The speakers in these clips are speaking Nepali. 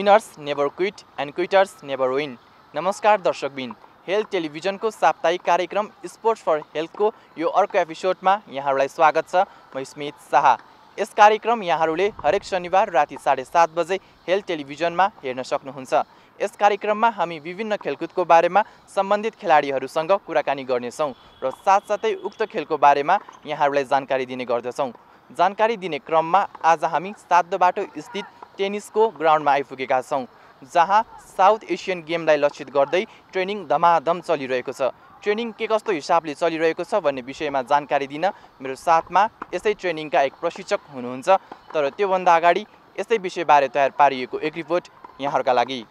Winners never quit and quitters never win. Namaskar Darshak Binn. Health Television को साप्ताहिक कार्यक्रम Sports for Health को यो अर्को एपिसोडमा यहाँहरूलाई स्वागत छ। म बिस्मा काउचा। यस कार्यक्रम यहाँहरूले हरेक शनिबार राति 7:30 बजे हेल्थ टेलिभिजनमा हेर्न सक्नुहुन्छ। यस कार्यक्रममा हामी विभिन्न खेलकुदको बारेमा सम्बन्धित खेलाडीहरूसँग कुराकानी गर्नेछौं र साथसाथै उक्त खेलको बारेमा यहाँहरूलाई जानकारी दिने गर्दछौं। जानकारी दिने क्रममा आज हामी साध्दोबाटो स्थित टेनिसको ग्राउन्डमा आइपुगेका छौं जहाँ साउथ एशियन गेमलाई लक्षित गर्दै ट्रेनिङ धमाधम चलिरहेको छ। ट्रेनिङ के कस्तो हिसाबले चलिरहेको छ भन्ने विषयमा जानकारी दिन मेरो साथमा यसै ट्रेनिङका एक प्रशिक्षक हुनुहुन्छ, तर त्योभन्दा अगाडि यसै विषयबारे तयार पारिएको एक रिपोर्ट यहाँहरुका लागि।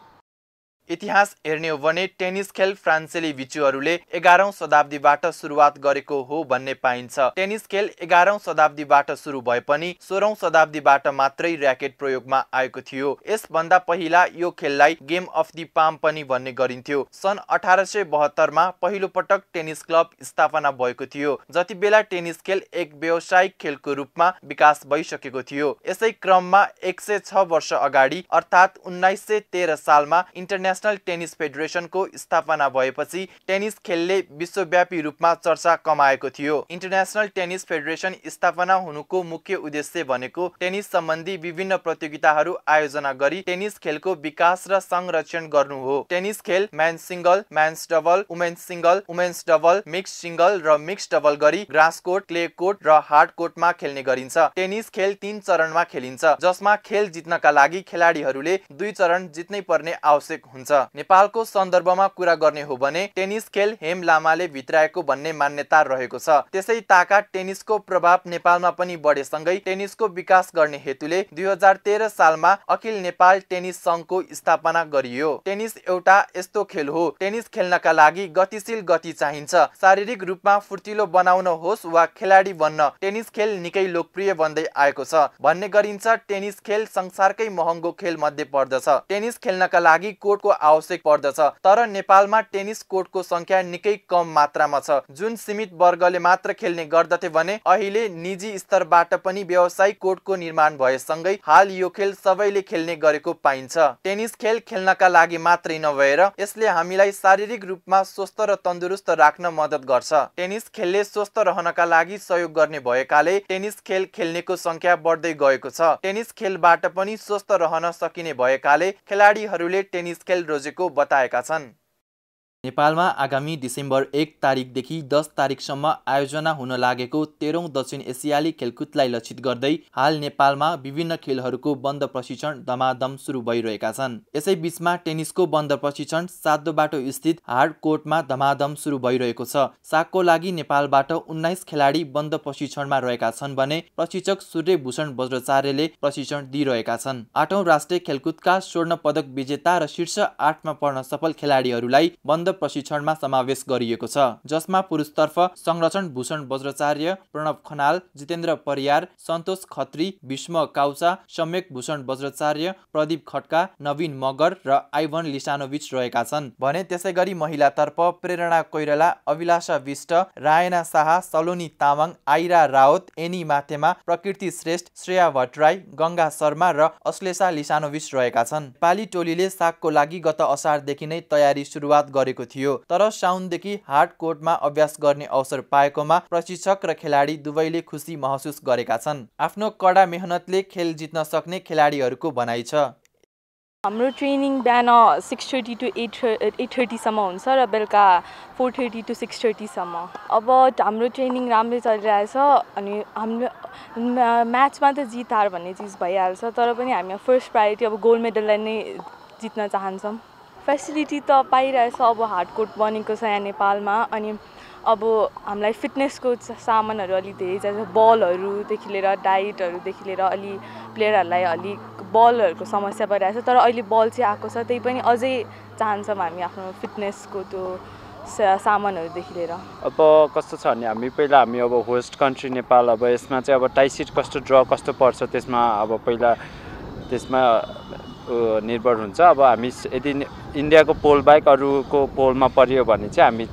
इतिहास हेर्ने हो भने टेनिस खेल फ्रान्सेली विचुहरूले 11औं शताब्दीबाट सुरुवात गरेको हो भन्ने पाइन्छ। टेनिस खेल 11औं शताब्दीबाट सुरु भए पनि 16औं शताब्दीबाट मात्रै र्याकेट प्रयोगमा आएको थियो। यस भन्दा पहिला यो खेललाई गेम अफ द पाम पनि भन्ने गरिन्थ्यो। सन् 1872 मा पहिलो पटक टेनिस क्लब स्थापना भएको थियो, जतिबेला टेनिस खेल एक व्यावसायिक खेलको रूपमा विकास भइसकेको थियो। यसै क्रममा 106 वर्ष अगाडि अर्थात् 1913 सालमा International Tennis Federation को स्थापना भएपछि टेनिस खेलले विश्वव्यापी रूपमा चर्चा कमाएको थियो। International Tennis Federation स्थापना हुनुको मुख्य उद्देश्य भनेको टेनिस सम्बन्धी विभिन्न प्रतियोगिताहरू आयोजना गरी टेनिस खेलको विकास र संरक्षण गर्नु हो। टेनिस खेल men's single, men's double, women's single, women's double, mix single र मिक्स डबल गरी ग्रास कोर्ट, क्ले कोर्ट र हार्ड कोर्टमा खेल्ने गरिन्छ। टेनिस खेल 3 चरणमा खेलिन्छ, जसमा खेल जित्नका लागि खेलाडीहरूले 2 चरण जित्नै पर्ने आवश्यक हुन्छ। नेपालको सन्दर्भमा कुरा गर्ने हो भने टेनिस खेल हेम लामाले भित्राएको भन्ने मान्यता रहेको छ। त्यसै ताका टेनिसको प्रभाव नेपालमा पनि बढेसँगै टेनिसको विकास गर्ने हेतुले 2013 सालमा अखिल नेपाल टेनिस संघको स्थापना गरियो। टेनिस एउटा यस्तो खेल हो, टेनिस खेल्नका लागि गतिशील गति चाहिन्छ। शारीरिक रूपमा फुर्तिलो बनाउन होस् वा खेलाडी बन्न टेनिस खेल निकै लोकप्रिय बन्दै आएको छ भन्ने गरिन्छ। टेनिस खेल संसारकै महँगो खेल मध्ये पर्दछ। टेनिस खेल्नका लागि कोर्ट आवश्यक पर्दछ, तर नेपालमा टेनिस कोर्टको संख्या निकै कम मात्रामा छ, जुन सीमित वर्गले मात्र खेल्ने गर्दथे भने अहिले निजी स्तरबाट पनि व्यावसायिक कोर्टको निर्माण भएसँगै हाल यो खेल सबैले खेल्ने गरेको पाइन्छ। टेनिस खेल खेल्नका लागि मात्रै नभएर यसले हामीलाई शारीरिक रूपमा स्वस्थ र तन्दुरुस्त राख्न मद्दत गर्छ। टेनिस खेलले स्वस्थ रहनका लागि सहयोग गर्ने भएकाले टेनिस खेल खेल्नेको संख्या बढ्दै गएको छ। टेनिस खेलबाट पनि स्वस्थ रहन सकिने भएकाले खेलाडीहरूले टेनिस खेल रोजेको बताएका छन्। नेपालमा आगामी डिसेम्बर 1 तारिखदेखि 10 तारिखसम्म आयोजना हुन लागेको 13औं दक्षिण एसियाली खेलकुदलाई लक्षित गर्दै हाल नेपालमा विभिन्न खेलहरूको बन्द प्रशिक्षण धमाधम सुरु भइरहेका छन्। यसै बीचमा टेनिसको बन्द प्रशिक्षण साध्दोबाटो स्थित हार्ड कोर्टमा धमाधम सुरु भइरहेको छ। सागको लागि नेपालबाट 19 खेलाडी बन्द प्रशिक्षणमा रहेका छन् भने प्रशिक्षक सूर्यभूषण बज्राचार्यले प्रशिक्षण दिइरहेका छन्। 8औं राष्ट्रिय खेलकुदका स्वर्ण पदक विजेता र शीर्ष 8 मा पर्न सफल खेलाडीहरूलाई बन्द प्रशिक्षणमा समावेश गरिएको छ, जसमा पुरुषतर्फ संरक्षण भूषण बज्राचार्य, प्रणव खनाल, जितेन्द्र परियार, सन्तोष खत्री, बिस्मा काउचा, सम्यक भूषण बज्राचार्य, प्रदीप खटका, नवीन मगर र आइवन लिसानोविच रहेका छन् भने त्यसैगरी महिलातर्फ प्रेरणा कोइराला, अभिलाषा बिष्ट, रायना शाह, सलोनी तावाङ, आइरा राउत, एनी माथेमा, प्रकृति श्रेष्ठ, श्रेया भट्राई, गंगा शर्मा र अश्लेषा लिसानोविच रहेका छन्। नेपाली टोलीले सागको लागि गत असारदेखि नै तयारी सुरुवात गरेको थियो, तर साउनदेखि हार्ड कोर्टमा अभ्यास गर्ने अवसर पाएकोमा प्रशिक्षक र खेलाडी दुवैले खुसी महसुस गरेका छन्। आफ्नो कडा मेहनतले खेल जित्न सक्ने खेलाडीहरूको भनाइ छ। हाम्रो ट्रेनिङ बिहान 6:30 टु 8:30 सम्म हुन्छ र बेलुका 4:30 टु 6:30 सम्म। अब हाम्रो ट्रेनिङ राम्रै चलिरहेछ अनि हाम्रो म्याचमा त जित हार भन्ने चीज भइहाल्छ, तर पनि हामी फर्स्ट प्रायोरिटी अब गोल्ड मेडललाई नै जित्न चाहन्छौँ। फेसिलिटी त पाइरहेछ, अब हार्ड कोर्ट बनेको छ यहाँ नेपालमा अनि अब हामीलाई फिटनेसको सामानहरू अलि धेरै चाहिन्छ। बलहरूदेखि लिएर डाइटहरूदेखि लिएर अलि प्लेयरहरूलाई अलि बलहरूको समस्या भइरहेछ, तर अहिले बल चाहिँ आएको छ, त्यही पनि अझै चाहन्छौँ हामी आफ्नो फिटनेसको त्यो सामानहरूदेखि लिएर। अब कस्तो छ भने हामी अब होस्ट कन्ट्री नेपाल, अब यसमा चाहिँ अब टाइसिट कस्तो ड्र कस्तो पर्छ त्यसमा अब पहिला त्यसमा निर्भर हुन्छ अब हामी यदि इन्डियाको पोल बाहेक अरुको पोलमा परियो भने चाहिँ हामी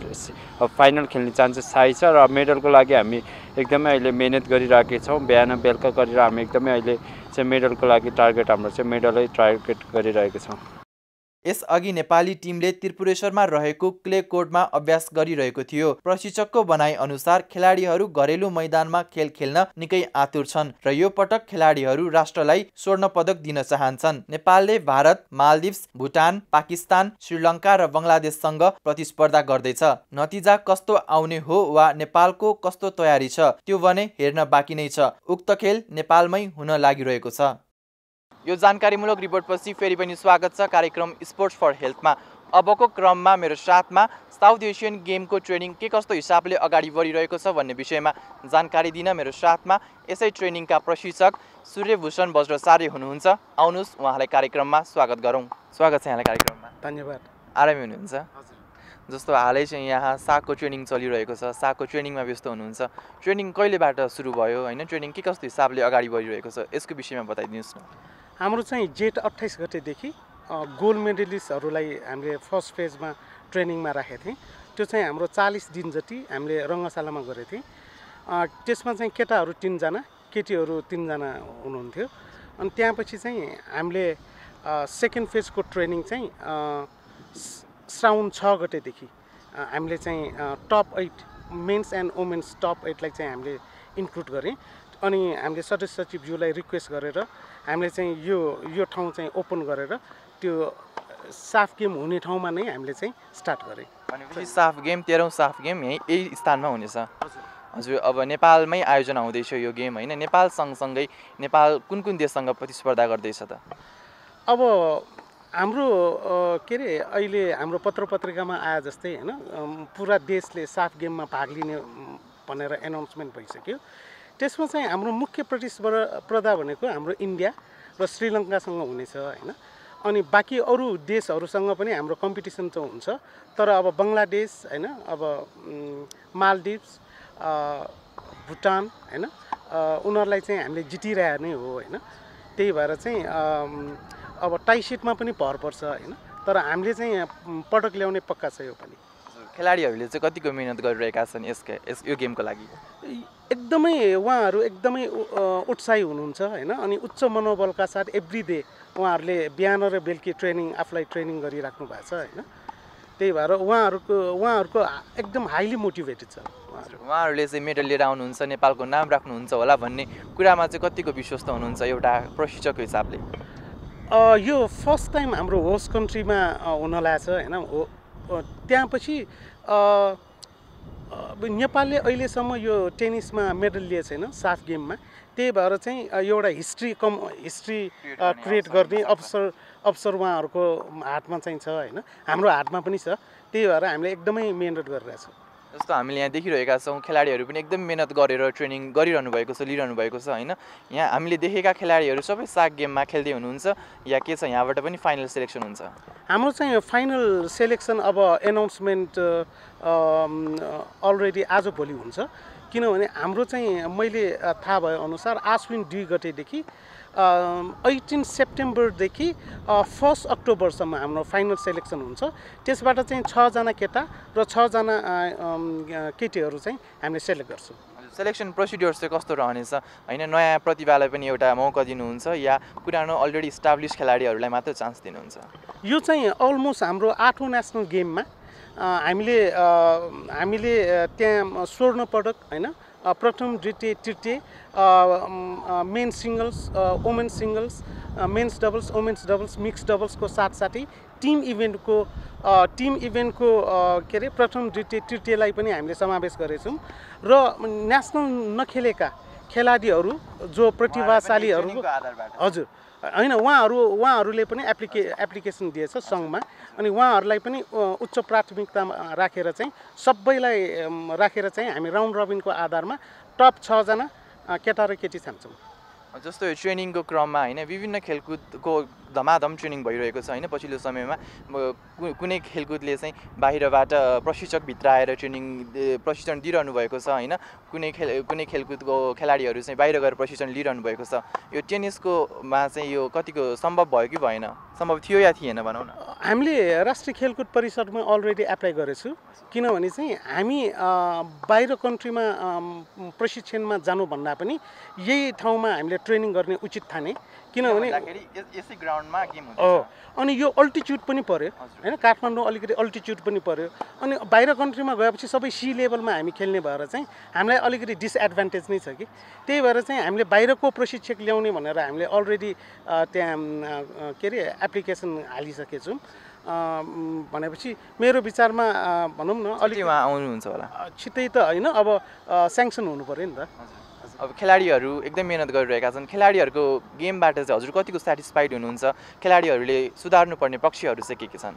फाइनल खेल्ने चान्सेस हाई छ र मेडलको लागि हामी एकदमै अहिले मेहनत गरिराखेका छौं बिहान बेलुका गरेर हामी एकदमै अहिले चाहिँ मेडलको लागि टार्गेट हाम्रो चाहिँ मेडलै टार्गेट गरिरहेका छौं। यसअघि नेपाली टिमले त्रिपुरेश्वरमा रहेको क्ले कोर्टमा अभ्यास गरिरहेको थियो। प्रशिक्षकको भनाई अनुसार खेलाडीहरू घरेलु मैदानमा खेल खेल्न निकै आतुर छन् र यो पटक खेलाडीहरू राष्ट्रलाई स्वर्ण पदक दिन चाहन्छन्। नेपालले भारत, मालदिव्स, भुटान, पाकिस्तान, श्रीलङ्का र बंगलादेशसँग प्रतिस्पर्धा गर्दैछ। नतिजा कस्तो आउने हो वा नेपालको कस्तो तयारी छ त्यो भने हेर्न बाँकी नै छ। उक्त खेल नेपालमै हुन लागिरहेको छ। यो जानकारीमूलक रिपोर्टपछि फेरि पनि स्वागत छ कार्यक्रम स्पोर्ट्स फर हेल्थमा। अबको क्रममा मेरो साथमा साउथ एशियन गेमको ट्रेनिङ के कस्तो हिसाबले अगाडि बढिरहेको छ भन्ने विषयमा जानकारी दिन मेरो साथमा यसै ट्रेनिङका प्रशिक्षक सूर्यभूषण बज्राचार्य हुनुहुन्छ। आउनुहोस् उहाँलाई कार्यक्रममा स्वागत गरौँ। स्वागत छ यहाँलाई कार्यक्रममा। धन्यवाद। आरामै हुनुहुन्छ? हजुर। जस्तो हालै चाहिँ यहाँ साको ट्रेनिङ चलिरहेको छ, साको ट्रेनिङमा व्यस्त हुनुहुन्छ। ट्रेनिङ कहिलेबाट सुरु भयो हैन, ट्रेनिङ के कस्तो हिसाबले अगाडि बढिरहेको छ यसको विषयमा बताइदिनुहोस् न। हाम्रो चाहिँ जेठ 28 गतेदेखि गोल्ड मेडलिस्टहरूलाई हामीले फर्स्ट फेजमा ट्रेनिङमा राखेको थियौँ। त्यो चाहिँ हाम्रो 40 दिन जति हामीले रङ्गशालामा गरेको थियौँ। त्यसमा चाहिँ केटाहरू 3 जना, केटीहरू 3 जना हुनुहुन्थ्यो। अनि त्यसपछि चाहिँ हामीले सेकेन्ड फेजको ट्रेनिङ चाहिँ श्रावण 6 गतेदेखि हामीले चाहिँ top 8 men's and women's top 8लाई चाहिँ हामीले इन्क्लुड गरेँ। अनि हामीले सदस्य सचिवज्यूलाई रिक्वेस्ट गरेर हामीले चाहिँ यो ठाउँ चाहिँ ओपन गरेर त्यो साफ गेम हुने ठाउँमा नै हामीले चाहिँ स्टार्ट गरेँ। भनेपछि साफ गेम 13औं साफ गेम यही स्थानमा हुनेछ। हजुर। अब नेपालमै आयोजना हुँदैछ यो गेम हैन, नेपाल सँगसँगै नेपाल कुन कुन देशसँग प्रतिस्पर्धा गर्दैछ त? अब हाम्रो के अरे अहिले हाम्रो पत्रपत्रिकामा आए जस्तै हैन पुरा देशले साफ गेममा भाग लिने भनेर एनाउन्समेन्ट भइसक्यो। त्यसमा चाहिँ हाम्रो मुख्य प्रतिस्पर्धा भनेको हाम्रो इन्डिया र श्रीलङ्कासँग हुनेछ हैन। अनि बाँकी अरू देशहरूसँग पनि हाम्रो कम्पिटिसन चाहिँ हुन्छ, तर अब बङ्गलादेश हैन, अब मालदिव्स, भुटान हैन, उनीहरूलाई चाहिँ हामीले जितिरहेको नै हो हैन। त्यही भएर चाहिँ अब टाइसिटमा पनि भर पर्छ हैन, तर हामीले चाहिँ पटक ल्याउने पक्का छ। यो पनि खेलाडीहरूले चाहिँ कतिको मिहिनेत गरिरहेका छन् यो गेमको लागि? एकदमै उहाँहरू एकदमै उत्साही हुनुहुन्छ हैन। अनि उच्च मनोबलका साथ एभ्री डे उहाँहरूले बिहान र बेलुकी आफूलाई ट्रेनिङ गरिराख्नु भएको छ हैन। त्यही भएर उहाँहरूको एकदम हाइली मोटिभेटेड छ। उहाँहरूले चाहिँ मेडल लिएर आउनुहुन्छ, नेपालको नाम राख्नुहुन्छ होला भन्ने कुरामा चाहिँ कतिको विश्वस्त हुनुहुन्छ एउटा प्रशिक्षकको हिसाबले? यो फर्स्ट टाइम हाम्रो होस्ट कन्ट्रीमा हुन लाग्छ हैन। त्यसपछि नेपालले अहिलेसम्म यो टेनिसमा मेडल लिए छैन साफ गेममा। त्यही भएर चाहिँ एउटा हिस्ट्री क्रिएट गर्ने अवसर उहाँहरूको हातमा चाहिँ छ हैन, हाम्रो हातमा पनि छ। त्यही भएर हामीले एकदमै मेहनत गरिरहेको छौँ। जस्तो हामीले यहाँ देखिरहेका छौँ खेलाडीहरू पनि एकदम मेहनत गरेर ट्रेनिङ गरिरहनु भएको छ, लिइरहनु भएको छ हैन। यहाँ हामीले देखेका खेलाडीहरू सबै साक गेममा खेल्दै हुनुहुन्छ या के छ, यहाँबाट पनि फाइनल सेलेक्सन हुन्छ? हाम्रो चाहिँ फाइनल सेलेक्सन अब एनाउन्समेन्ट अलरेडी आजभोलि हुन्छ, किनभने हाम्रो चाहिँ मैले थाहा भएअनुसार आश्विन 2 गतेदेखि 18 सेप्टेम्बरदेखि 1 अक्टोबरसम्म हाम्रो फाइनल सेलेक्सन हुन्छ। त्यसबाट चाहिँ 6 जना केटा र 6 जना केटीहरू चाहिँ हामीले सेलेक्ट गर्छौँ। सेलेक्सन प्रोसिड्युर चाहिँ कस्तो रहनेछ हैन? नयाँ प्रतिभालाई पनि एउटा मौका दिनुहुन्छ या पुरानो अलरेडी इस्टाब्लिस खेलाडीहरूलाई मात्र चान्स दिनुहुन्छ? यो चाहिँ अलमोस्ट हाम्रो 8औं नेसनल गेममा हामीले त्यहाँ स्वर्ण पदक हैन, प्रथम, द्वितीय, तृतीय, men singles, women singles, men's doubles, women's doubles, mix डबल्सको साथसाथै टिम इभेन्टको के अरे प्रथम, द्वितीय, तृतीयलाई पनि हामीले समावेश गरेछौँ। र नेसनल नखेलेका खेलाडीहरू जो प्रतिभाशालीहरू हजुर हैन, उहाँहरूले पनि एप्लिकेसन दिएछ सङ्घमा। अनि उहाँहरूलाई पनि उच्च प्राथमिकता राखेर चाहिँ सबैलाई राखेर चाहिँ हामी राउन्ड रबिनको आधारमा टप 6 जना केटा र केटी छान्छौँ। जस्तो ट्रेनिङको क्रममा हैन विभिन्न खेलकुदको धमाधम ट्रेनिङ भइरहेको छ हैन पछिल्लो समयमा कुनै खेलकुदले चाहिँ बाहिरबाट प्रशिक्षक भित्राएर ट्रेनिङ प्रशिक्षण दिइरहनु भएको छ हैन कुनै खेलकुदको खेलाडीहरू चाहिँ बाहिर गएर प्रशिक्षण लिइरहनु भएको छ यो टेनिसकोमा चाहिँ यो कतिको सम्भव भयो कि भएन सम्भव थियो या थिएन भनौं न हामीले राष्ट्रिय खेलकुद परिषदमा अलरेडी एप्लाई गरेछु किनभने चाहिँ हामी बाहिर कन्ट्रीमा प्रशिक्षणमा जानु भन्दा पनि यही ठाउँमा हामीले ट्रेनिङ गर्ने उचित ठाने किनभने यसै ग्राउन्डमा गेम हुन्छ अनि यो अल्टिट्युड पनि पर्यो हैन काठमाडौँ अलिकति अल्टिट्युड पनि पर्यो अनि बाहिर कन्ट्रीमा गएपछि सबै सी लेभलमा हामी खेल्ने भएर चाहिँ हामीलाई अलिकति डिसएडभान्टेज नै छ कि त्यही भएर चाहिँ हामीले बाहिरको प्रशिक्षक ल्याउने भनेर हामीले अलरेडी त्यहाँ के रे एप्लिकेसन हालिसकेछौं भनेपछि मेरो विचारमा भनौं न अलि वहाँ आउनु हुन्छ होला छिटै त हैन अब स्याङ्सन हुनु पर्यो नि त अब खेलाडीहरू एकदम मेहनत गरिरहेका छन् खेलाडीहरूको गेमबाट चाहिँ हजुर कतिको सटिस्फाइड हुनुहुन्छ खेलाडीहरूले सुधार्नुपर्ने पक्षहरू चाहिँ के छन्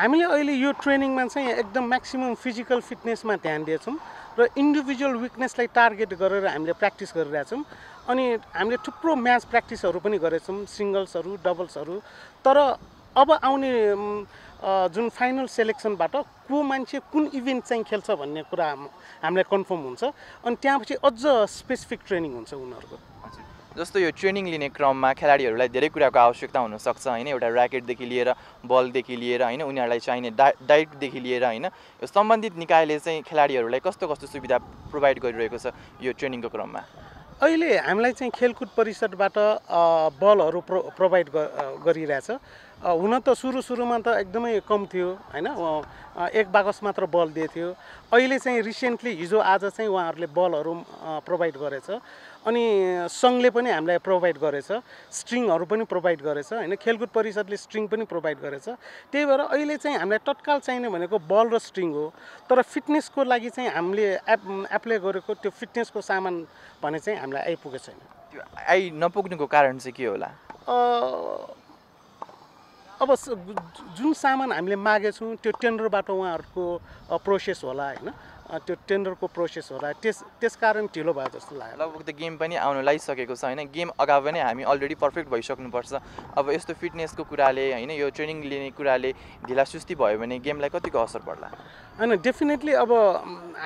हामीले अहिले यो ट्रेनिङमा चाहिँ एकदम म्याक्सिमम फिजिकल फिटनेसमा ध्यान दिएछौं र इन्डिभिजुअल विकनेसलाई टार्गेट गरेर हामीले प्र्याक्टिस गरिरहेका छौं अनि हामीले थुप्रो म्याच प्र्याक्टिसहरू पनि गरेछौं सिंगल्सहरू डबल्सहरू तर अब आउने जुन फाइनल सेलेक्सनबाट को मान्छे कुन इभेन्ट चाहिँ खेल्छ भन्ने कुरा हामीलाई कन्फर्म हुन्छ अनि त्यसपछि अझ स्पेसिफिक ट्रेनिङ हुन्छ उनीहरुको जस्तो यो ट्रेनिङ लिने क्रममा खेलाडीहरुलाई धेरै कुराको आवश्यकता हुन सक्छ हैन एउटा र्याकेटदेखि लिएर बलदेखि लिएर हैन उनीहरुलाई चाहिने डाइटदेखि लिएर हैन यो सम्बन्धित निकायले चाहिँ खेलाडीहरुलाई कस्तो कस्तो सुविधा प्रोवाइड गरिरहेको छ यो ट्रेनिङको क्रममा अहिले हामीलाई चाहिँ खेलकुद परिषदबाट बलहरु प्रोवाइड गरिरहेछ हुन त सुरुमा त एकदमै कम थियो हैन एक बाकस मात्र बल दिएथ्यो अहिले चाहिँ रिसेन्टली हिजो आज चाहिँ उहाँहरुले बलहरु प्रोवाइड गरेछ अनि संघले पनि हामीलाई प्रोवाइड गरेछ स्ट्रिङहरु पनि प्रोवाइड गरेछ हैन खेलकुद परिषदले स्ट्रिङ पनि प्रोवाइड गरेछ त्यही भएर अहिले चाहिँ हामीलाई तत्काल चाहिने भनेको बल र स्ट्रिङ हो तर फिटनेसको लागि चाहिँ हामीले एप्लाई गरेको त्यो फिटनेसको सामान भने चाहिँ हामीलाई आइपुगेको छैन त्यो आइ नपुग्नुको कारण चाहिँ के होला अब जुन सामान हामीले मागेछौं त्यो टेन्डरबाट उहाँहरुको प्रोसेस होला हैन त्यो टेन्डरको प्रोसेस होला त्यसकारण ढिलो भयो जस्तो लाग्यो लगभग त गेम पनि आउन लागिसकेको छ हैन गेम अगावै नै हामी अलरेडी पर्फेक्ट भइसक्नुपर्छ अब यस्तो फिटनेसको कुराले हैन यो ट्रेनिङ लिने कुराले ढिला सुस्ती भयो भने गेमलाई कतिको असर पर्ला हैन डेफिनेटली अब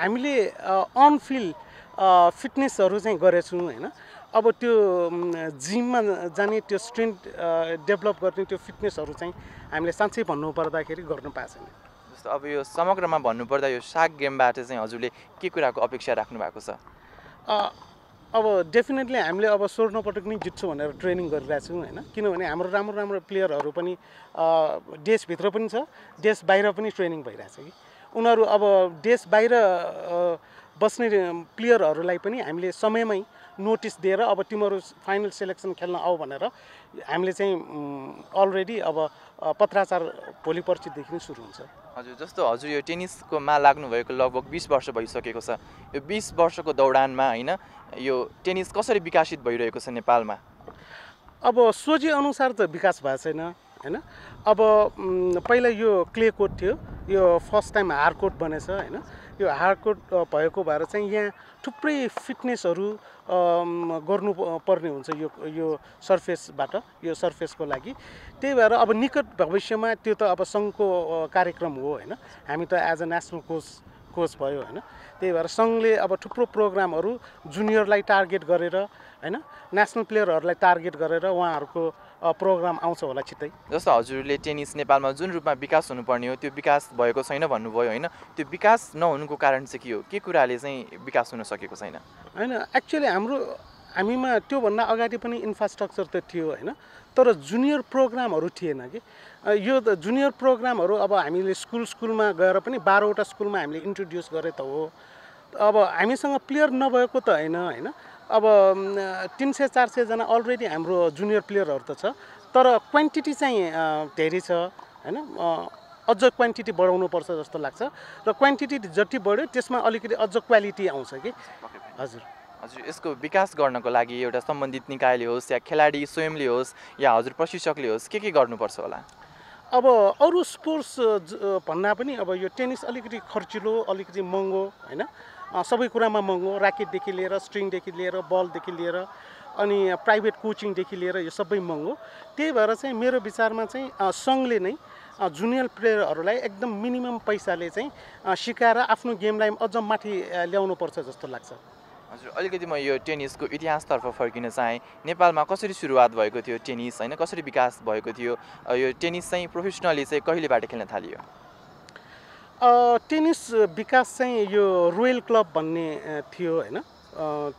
हामीले अन फिल्ड फिटनेसहरु चाहिँ गरेछौं हैन अब त्यो जिममा जाने त्यो स्ट्रेन्थ डेभलप गर्ने त्यो फिटनेसहरु चाहिँ हामीले साँच्चै भन्नु पर्दाखेरि गर्न पाएछौँ जस्तो अब यो समग्रमा भन्नु पर्दा यो साग गेमबाट चाहिँ हजुरले के कुराको अपेक्षा राख्नु भएको छ अब डेफिनेटली हामीले अब स्वर्ण पटक नै जित्छु भनेर ट्रेनिङ गरिरहेछौं हैन किनभने हाम्रो राम्रो प्लेयरहरु पनि देश भित्र पनि छ देश बाहिर पनि ट्रेनिङ भइरहेछ कि उनीहरु अब देश बाहिर बस्ने प्लेयरहरुलाई पनि हामीले समयमै नोटिस दिएर अब तिमीहरु फाइनल सेलेक्सन खेल्न आऊ भनेर हामीले चाहिँ अलरेडी अब पत्राचार भोलि पर्सि देखि नै सुरु हुन्छ हजुर जस्तो हजुर यो टेनिसकोमा लाग्नु भएको लगभग 20 वर्ष भइसकेको छ यो 20 वर्षको दौडानमा हैन यो टेनिस कसरी विकसित भइरहेको छ नेपालमा अब सोचे अनुसार त विकास भएको छैन हैन अब पहिला यो क्ले कोर्ट थियो यो फर्स्ट टाइम हार्ड कोर्ट बनेछ हैन यो हार्ड कोर्ट भएको भएर चाहिँ यहाँ थुप्रै फिटनेसहरु गर्नु पर्ने हुन्छ यो सरफेसबाट यो सरफेसको लागि त्यही भएर अब निकट भविष्यमा त्यो त अब संघको कार्यक्रम हो हैन हामी त एज अ नेशनल कोच भयो हैन त्यही भएर संघले अब थुप्रो प्रोग्रामहरु जुनियरलाई टार्गेट गरेर हैन नेशनल प्लेयरहरुलाई टार्गेट गरेर उहाँहरुको प्रोग्राम आउँछ होला छिटै जस्तो हजुरले टेनिस नेपालमा जुन रूपमा विकास हुनुपर्ने हो त्यो विकास भएको छैन भन्नुभयो हैन त्यो विकास नहुनुको कारण चाहिँ के हो के कुराले चाहिँ विकास हुन सकेको छैन हैन एक्चुअली हामीमा त्यो भन्दा अगाडि पनि इन्फ्रास्ट्रक्चर त थियो हैन तर जुनियर प्रोग्रामहरु थिएन के यो जुनियर प्रोग्रामहरु अब हामीले स्कुलमा गएर पनि 12 वटा स्कुलमा हामीले इन्ट्रोड्युस गरे त हो अब हामीसँग प्लेयर नभएको त हैन अब 300-400 जना अलरेडी हाम्रो जुनियर प्लेयरहरु त छ तर क्वान्टिटी चाहिँ धेरै छ हैन अझ क्वान्टिटी बढाउनु पर्छ जस्तो लाग्छ र क्वान्टिटी जति बढ्यो त्यसमा अलिकति अझ क्वालिटी आउँछ के हजुर यसको विकास गर्नको लागि एउटा सम्बन्धित निकायले होस् या खेलाडी स्वयंले होस् या हजुर प्रशिक्षकले होस् के गर्नुपर्छ होला अब अरु स्पोर्ट्स भन्ना पनि अब यो टेनिस अलिकति खर्चिलो अलिकति महँगो हैन सबै कुरामा महँगो र्याकेटदेखि लिएर स्ट्रिङदेखि लिएर बलदेखि लिएर अनि प्राइभेट कोचिङ देखि लिएर यो सबै महँगो त्यही भएर चाहिँ मेरो विचारमा चाहिँ संघले नै जुनियर प्लेयरहरुलाई एकदम मिनिमम पैसाले चाहिँ सिकाएर आफ्नो गेमलाई अझ माथि ल्याउनु पर्छ जस्तो लाग्छ हजुर अलिकति म यो टेनिसको इतिहासतर्फ फर्किन चाहे नेपालमा कसरी सुरुवात भएको थियो टेनिस हैन कसरी विकास भएको थियो यो टेनिस चाहिँ प्रोफेसनली चाहिँ कहिलेबाट खेल्न थालियो टेनिस विकास चाहिँ यो रोयल क्लब भन्ने थियो हैन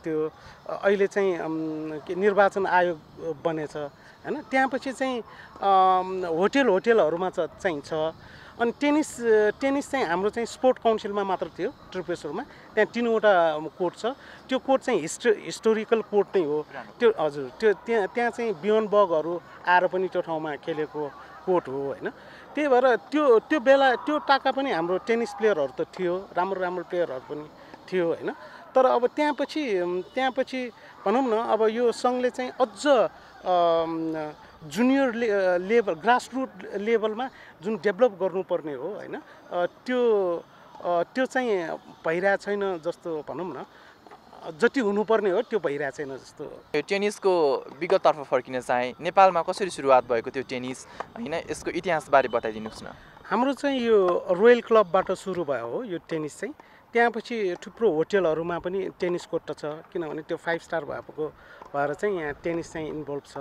त्यो अहिले चाहिँ निर्वाचन आयोग बनेछ हैन त्यसपछि चाहिँ होटलहरुमा चाहिँ छ अनि टेनिस चाहिँ हाम्रो चाहिँ स्पोर्ट काउन्सिलमा मात्र थियो त्रिपुरेश्वरमा त्यहाँ तीनवटा कोर्ट छ त्यो कोर्ट चाहिँ हिस्टोरिकल कोर्ट नै हो त्यो हजुर त्यो त्यहाँ चाहिँ बियन बगहरु आएर पनि त्यो ठाउँमा खेलेको कोर्ट हो हैन त्यही भएर त्यो बेला त्यो टाका पनि हाम्रो टेनिस प्लेयरहरु त थियो राम्रो प्लेयरहरु पनि थियो हैन तर अब त्यहाँपछि भनौं न अब यो संघले चाहिँ अझ जुनियर लेभल ग्रासरुट लेभलमा जुन डेभलप गर्नुपर्ने हो हैन त्यो चाहिँ भइरा छैन जस्तो भनौं न जति हुनुपर्ने हो त्यो भइरा छैन जस्तो यो टेनिसको विगततर्फ फर्किन चाहे नेपालमा कसरी सुरुवात भएको थियो टेनिस हैन यसको इतिहासबारे बताइदिनुस् न हाम्रो चाहिँ यो रोयल क्लबबाट सुरु भयो हो यो टेनिस चाहिँ त्यसपछि थुप्रो होटलहरुमा पनि टेनिस कोर्ट छ किनभने त्यो 5 स्टार भएको भएर चाहिँ यहाँ टेनिस चाहिँ इन्भोल्भ छ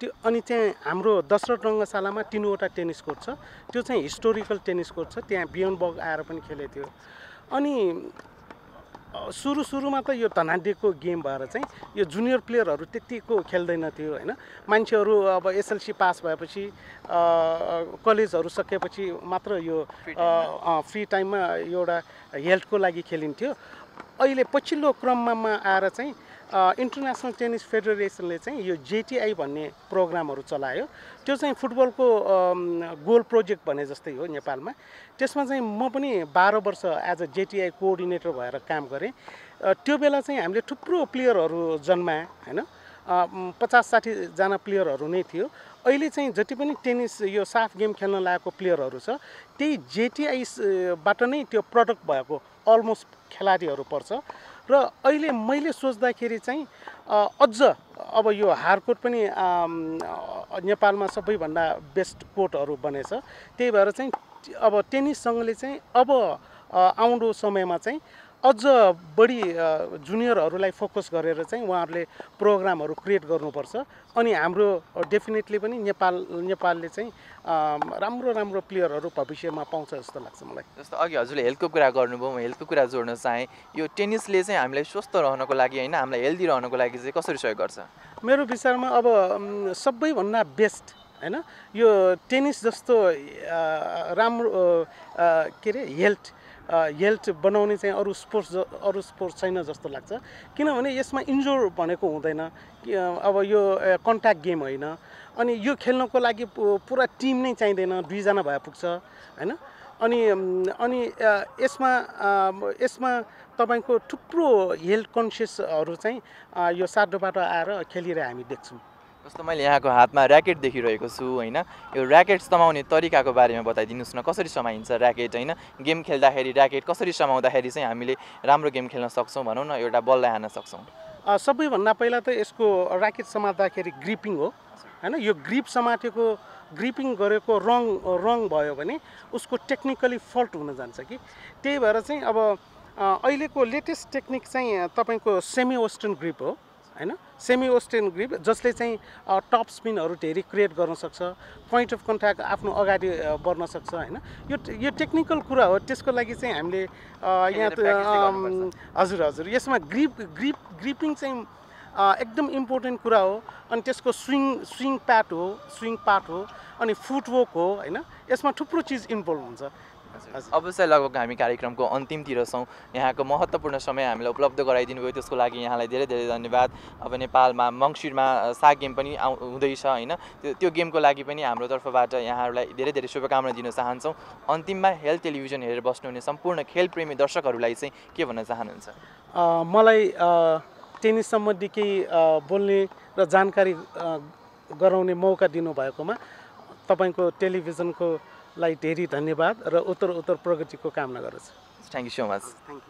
त्यो अनि चाहिँ हाम्रो दशरथ रंगशालामा तीनवटा टेनिस कोर्ट छ त्यो चाहिँ हिस्टोरिकल टेनिस कोर्ट छ त्यहाँ बियन बग आएर पनि खेलेथ्यो अनि सुरुमा त यो धनाढ्यको गेम भएर चाहिँ यो जुनियर प्लेयरहरु त्यतिको खेल्दैन थियो हैन मान्छेहरु अब एसएलसी पास भएपछि कलेजहरु सकेपछि मात्र यो फ्री टाइममा एउटा हेल्थको लागि खेलिन्थ्यो अहिले पछिल्लो क्रममा आएर चाहिँ इन्टरनेशनल टेनिस फेडरेशनले चाहिँ यो जेटीआई भन्ने प्रोग्रामहरु चलायो त्यो चाहिँ फुटबलको गोल प्रोजेक्ट भने जस्तै हो नेपालमा त्यसमा चाहिँ म पनि 12 वर्ष एज अ जेटीआई कोअर्डिनेटर भएर काम गरे त्यो बेला चाहिँ हामीले थुप्रो प्लेयरहरु जन्माए हैन 50-60 जना प्लेयरहरु नै थियो अहिले चाहिँ जति पनि टेनिस यो साफ गेम खेल्न लागेको प्लेयरहरु छ त्यही जेटीआई बाट नै त्यो प्रोडक्ट भएको अलमोस्ट खेलाडीहरु पर्छ र अहिले मैले सोच्दाखेरि चाहिँ अझ अब यो हार्डकोर्ट पनि नेपालमा सबैभन्दा बेस्ट कोर्टहरु बनेछ त्यही भएर चाहिँ अब टेनिस संघले चाहिँ अब आउँदो समयमा चाहिँ अझ बढी जुनियरहरुलाई फोकस गरेर चाहिँ उहाँहरुले प्रोग्रामहरु क्रिएट गर्नुपर्छ अनि हाम्रो डेफिनेटली पनि नेपालले चाहिँ राम्रो प्लेयरहरु भविष्यमा पाउँछ जस्तो लाग्छ मलाई जस्तो अघि हजुरले हेल्थको कुरा गर्नुभयो म हेल्थको कुरा जोड्न चाहे यो टेनिसले चाहिँ हामीलाई स्वस्थ रहनको लागि हैन हामीलाई हेल्दी रहनको लागि चाहिँ कसरी सहयोग गर्छ मेरो विचारमा अब सबैभन्दा बेस्ट हैन यो टेनिस जस्तो राम्रो के रे हेल्थ बनाउने चाहिँ अरु स्पोर्ट्स छैन जस्तो लाग्छ किनभने यसमा इन्जोर भनेको हुँदैन अब यो कन्ट्याक्ट गेम हैन अनि यो खेल्नको लागि पुरा टिम नै चाहिदैन दुई जना भए पुग्छ हैन अनि अनि यसमा तपाईको थुप्रो हेल्थ कन्सियसहरु चाहिँ यो साडोबाट आएर खेलिरहे हामी देख्छौं जस्तो मैले यहाँको हातमा र्याकेट देखिरहेको छु हैन यो र्याकेट समाउने तरिकाको बारेमा बताइदिनुस् न कसरी समाइन्छ र्याकेट हैन गेम खेल्दाखेरि र्याकेट कसरी समाउँदाखेरि चाहिँ हामीले राम्रो गेम खेल्न सक्छौं भनौं न एउटा बललाई हान्न सक्छौं सबैभन्दा पहिला त यसको र्याकेट समाउँदाखेरि ग्रिपिङ हो हैन यो ग्रिप समातेको ग्रिपिङ गरेको रङ भयो भने उसको टेक्निकली फल्ट हुन जान्छ कि त्यही भएर चाहिँ अब अहिलेको लेटेस्ट टेक्निक चाहिँ तपाईको सेमी वेस्टर्न ग्रिप हो हैन सेमी वेस्टर्न ग्रिप जसले चाहिँ टप स्पिनहरु धेरै क्रिएट गर्न सक्छ पॉइंट अफ कन्ट्याक्ट आफ्नो अगाडि बढ्न सक्छ हैन यो टेक्निकल कुरा हो त्यसको लागि चाहिँ हामीले यहाँ हजुर यसमा ग्रिपिङ चाहिँ एकदम इम्पोर्टेन्ट कुरा हो अनि त्यसको स्विङ प्याड हो अनि फुटवर्क हो हैन यसमा थुप्रो चीज इन्भोल्भ हुन्छ अवश्य लगभग हामी कार्यक्रमको अन्तिमतिर छौं यहाँको महत्त्वपूर्ण समय हामीलाई उपलब्ध गराइदिनु भयो त्यसको लागि यहाँलाई धेरै धन्यवाद अब नेपालमा मंगसिरमा साग गेम पनि हुँदैछ हैन त्यो गेमको लागि पनि हाम्रो तर्फबाट यहाँहरुलाई धेरै शुभकामना दिन चाहन्छौं अन्तिममा हेल्थ टेलिभिजन हेरेर बस्नुहुने सम्पूर्ण खेलप्रेमी दर्शकहरुलाई चाहिँ के भन्न चाहनुहुन्छ मलाई टेनिस सम्बन्धी केही बोल्ने र जानकारी गराउने मौका दिनु भएकोमा तपाईको टेलिभिजनको लाई धेरै धन्यवाद र उत्तर प्रगतिको कामना गर्छु thank you so much thank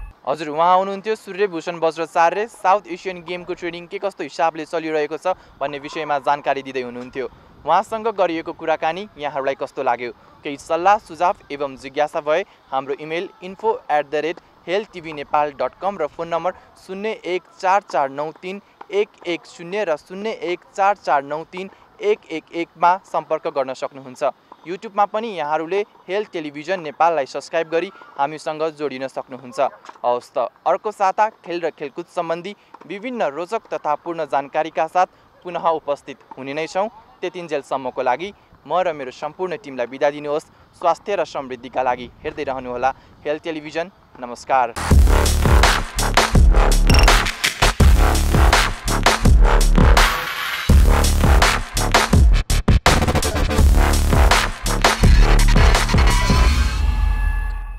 you हजुर उहाँ हुनुहुन्थ्यो सूर्यभूषण बज्राचार्य साउथ एशियन गेमको ट्रेनिङ के कस्तो हिसाबले चलिरहेको छ भन्ने विषयमा जानकारी दिदै हुनुहुन्थ्यो उहाँसँग गरिएको कुराकानी यहाँहरूलाई कस्तो लाग्यो केही सल्लाह सुझाव एवं जिज्ञासा भए हाम्रो इमेल info@healthtvnepal.com र फोन नम्बर 014493110 र 014493111 मा सम्पर्क गर्न सक्नुहुन्छ युट्युबमा पनि यहाँहरूले हेल्थ टेलिभिजन नेपाललाई सब्स्क्राइब गरी हामीसँग जोडिन सक्नुहुन्छ हवस् त अर्को साता खेल र खेलकुद सम्बन्धी विभिन्न रोचक तथा पूर्ण जानकारीका साथ पुनः उपस्थित हुने नै छौं त्यतिन्जेलसम्मको लागि म र मेरो सम्पूर्ण टिमलाई बिदा दिनुहोस् स्वास्थ्य र समृद्धिका लागि हेर्दै रहनुहोला हेल्थ टेलिभिजन नमस्कार